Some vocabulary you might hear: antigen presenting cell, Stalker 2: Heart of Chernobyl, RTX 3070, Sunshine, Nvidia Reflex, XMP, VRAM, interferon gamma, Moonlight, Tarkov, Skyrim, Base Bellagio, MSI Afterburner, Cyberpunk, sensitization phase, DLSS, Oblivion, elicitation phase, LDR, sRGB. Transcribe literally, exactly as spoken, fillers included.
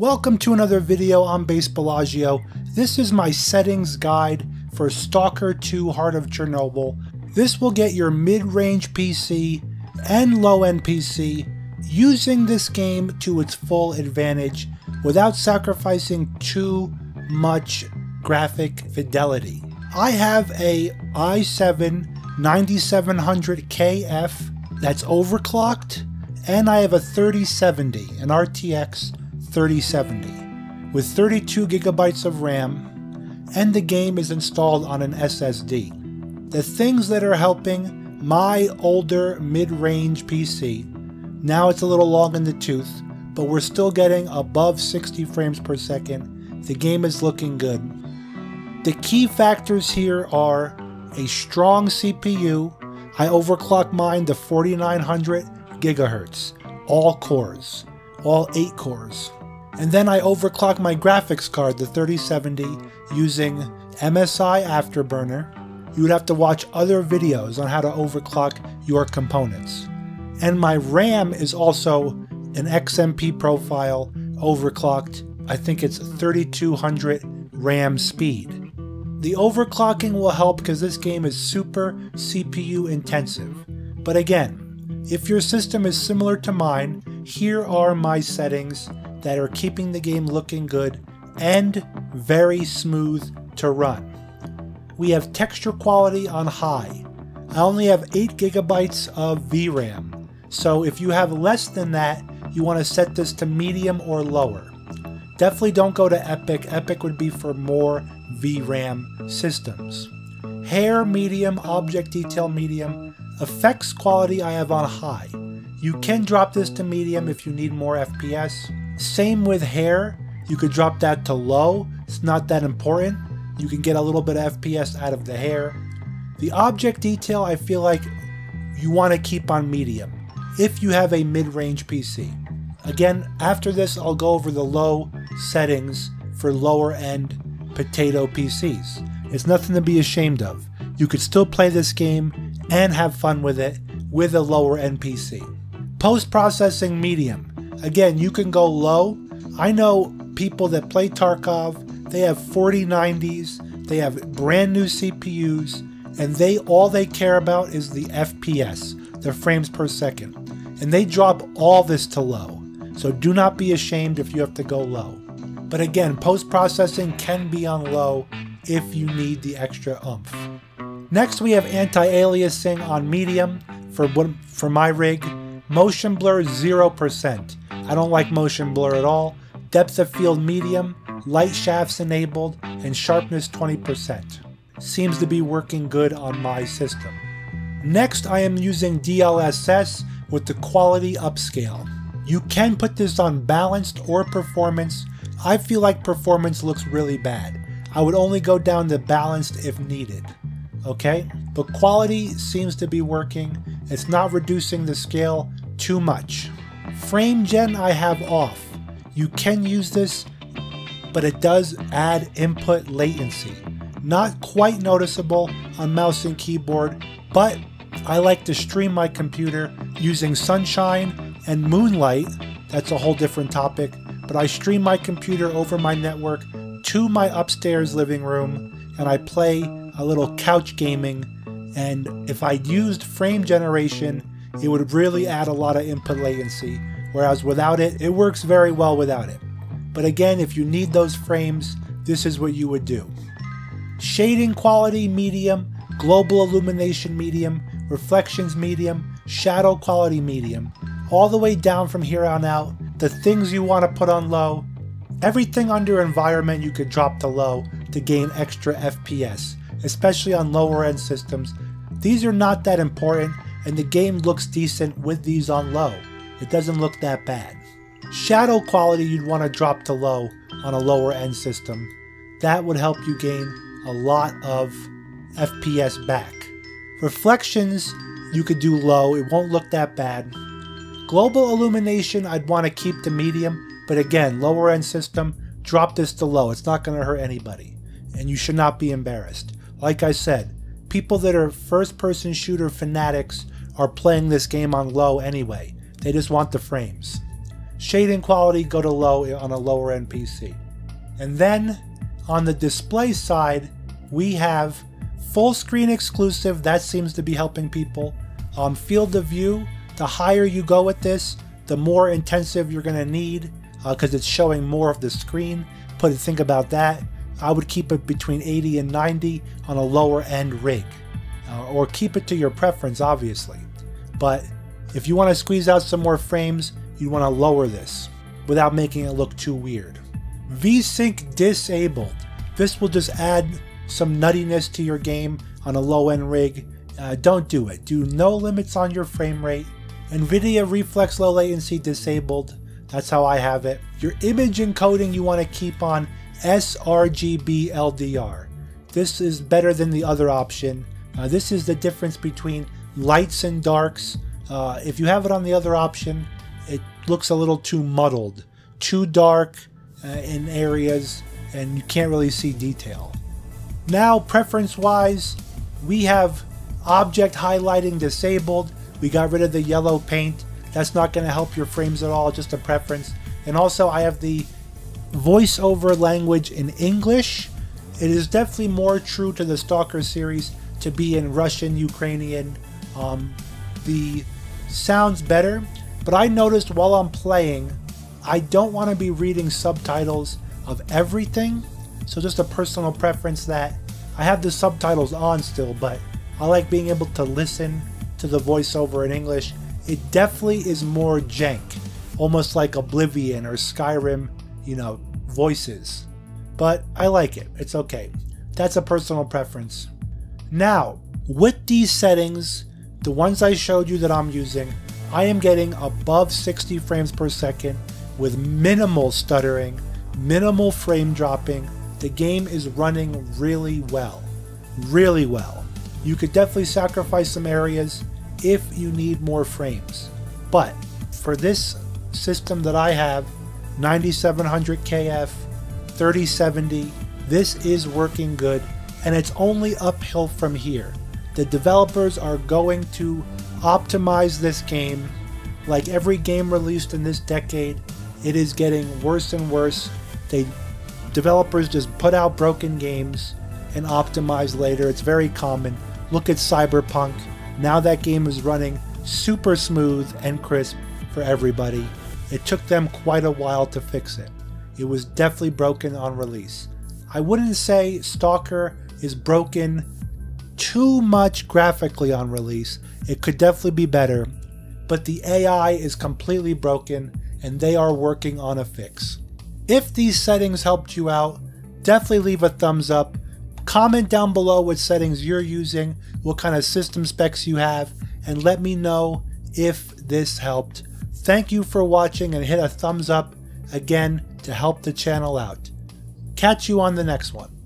Welcome to another video. I'm Base Bellagio. This is my settings guide for Stalker two Heart of Chernobyl. This will get your mid-range P C and low-end P C using this game to its full advantage without sacrificing too much graphic fidelity. I have a i seven ninety-seven hundred K F that's overclocked, and I have a thirty seventy, an R T X thirty seventy with thirty-two gigabytes of RAM, and the game is installed on an S S D. The things that are helping my older mid-range P C, now it's a little long in the tooth, but we're still getting above sixty frames per second. The game is looking good. The key factors here are a strong C P U. I overclocked mine to forty-nine hundred gigahertz, all cores, all eight cores. And then I overclocked my graphics card, the thirty seventy, using M S I Afterburner. You would have to watch other videos on how to overclock your components. And my RAM is also an X M P profile overclocked. I think it's thirty-two hundred RAM speed. The overclocking will help because this game is super C P U intensive. But again, if your system is similar to mine, here are my settings that are keeping the game looking good and very smooth to run. We have texture quality on high. I only have eight gigabytes of V RAM, so if you have less than that, you want to set this to medium or lower. Definitely don't go to Epic. Epic would be for more V RAM systems. Hair medium, object detail medium, effects quality I have on high. You can drop this to medium if you need more F P S. Same with hair, you could drop that to low, it's not that important. You can get a little bit of F P S out of the hair. The object detail I feel like you want to keep on medium if you have a mid-range P C. Again, after this I'll go over the low settings for lower end potato P Cs. It's nothing to be ashamed of. You could still play this game and have fun with it with a lower end P C. Post-processing medium. Again, you can go low. I know people that play Tarkov, they have forty nineties, they have brand new C P Us, and they all they care about is the F P S, the frames per second. And they drop all this to low. So do not be ashamed if you have to go low. But again, post-processing can be on low if you need the extra oomph. Next, we have anti-aliasing on medium for, for my rig. Motion blur, zero percent. I don't like motion blur at all. Depth of field medium, light shafts enabled, and sharpness twenty percent. Seems to be working good on my system. Next, I am using D L S S with the quality upscale. You can put this on balanced or performance. I feel like performance looks really bad. I would only go down to balanced if needed. Okay? But quality seems to be working. It's not reducing the scale too much. Frame gen I have off. You can use this, but it does add input latency. Not quite noticeable on mouse and keyboard, but I like to stream my computer using Sunshine and Moonlight. That's a whole different topic, but I stream my computer over my network to my upstairs living room, and I play a little couch gaming. And if I used frame generation, it would really add a lot of input latency, whereas without it, it works very well without it. But again, if you need those frames, this is what you would do. Shading quality medium, global illumination medium, reflections medium, shadow quality medium. All the way down from here on out, the things you want to put on low, everything under environment you could drop to low to gain extra F P S. Especially on lower end systems. These are not that important, and the game looks decent with these on low. It doesn't look that bad. Shadow quality you'd want to drop to low on a lower end system. That would help you gain a lot of F P S back. Reflections you could do low, it won't look that bad. Global illumination I'd want to keep to medium, but again, lower end system, drop this to low. It's not going to hurt anybody, and you should not be embarrassed. Like I said, people that are first-person shooter fanatics are playing this game on low anyway. They just want the frames. Shading quality, go to low on a lower end P C. And then on the display side, we have full screen exclusive. That seems to be helping people. Um, field of view, the higher you go with this, the more intensive you're gonna need, because uh, it's showing more of the screen. Put think about that. I would keep it between eighty and ninety on a lower end rig, uh, or keep it to your preference, obviously. But if you wanna squeeze out some more frames, you wanna lower this without making it look too weird. VSync disabled. This will just add some nuttiness to your game on a low end rig. Uh, don't do it. Do no limits on your frame rate. Nvidia Reflex low latency disabled. That's how I have it. Your image encoding you wanna keep on sRGB L D R. This is better than the other option. Uh, this is the difference between lights and darks. Uh, if you have it on the other option, it looks a little too muddled, too dark uh, in areas, and you can't really see detail. Now, preference-wise, we have object highlighting disabled. We got rid of the yellow paint. That's not gonna help your frames at all, just a preference. And also I have the voiceover language in English. It is definitely more true to the Stalker series to be in Russian, Ukrainian. Um, the sounds better, but I noticed while I'm playing, I don't wanna be reading subtitles of everything. So just a personal preference that I have the subtitles on still, but I like being able to listen to the voiceover in English. It definitely is more jank, almost like Oblivion or Skyrim, you know, voices. But I like it, it's okay. That's a personal preference. Now, with these settings, the ones I showed you that I'm using, I am getting above sixty frames per second with minimal stuttering, minimal frame dropping. The game is running really well, really well. You could definitely sacrifice some areas if you need more frames. But for this system that I have, ninety-seven hundred K F, thirty seventy, this is working good, and it's only uphill from here. The developers are going to optimize this game. Like every game released in this decade, it is getting worse and worse. They, developers just put out broken games and optimize later. It's very common. Look at Cyberpunk. Now that game is running super smooth and crisp for everybody. It took them quite a while to fix it. It was definitely broken on release. I wouldn't say Stalker is broken too much graphically on release. It could definitely be better, but the A I is completely broken and they are working on a fix. If these settings helped you out, definitely leave a thumbs up. Comment down below what settings you're using, what kind of system specs you have, and let me know if this helped. Thank you for watching, and hit a thumbs up again to help the channel out. Catch you on the next one.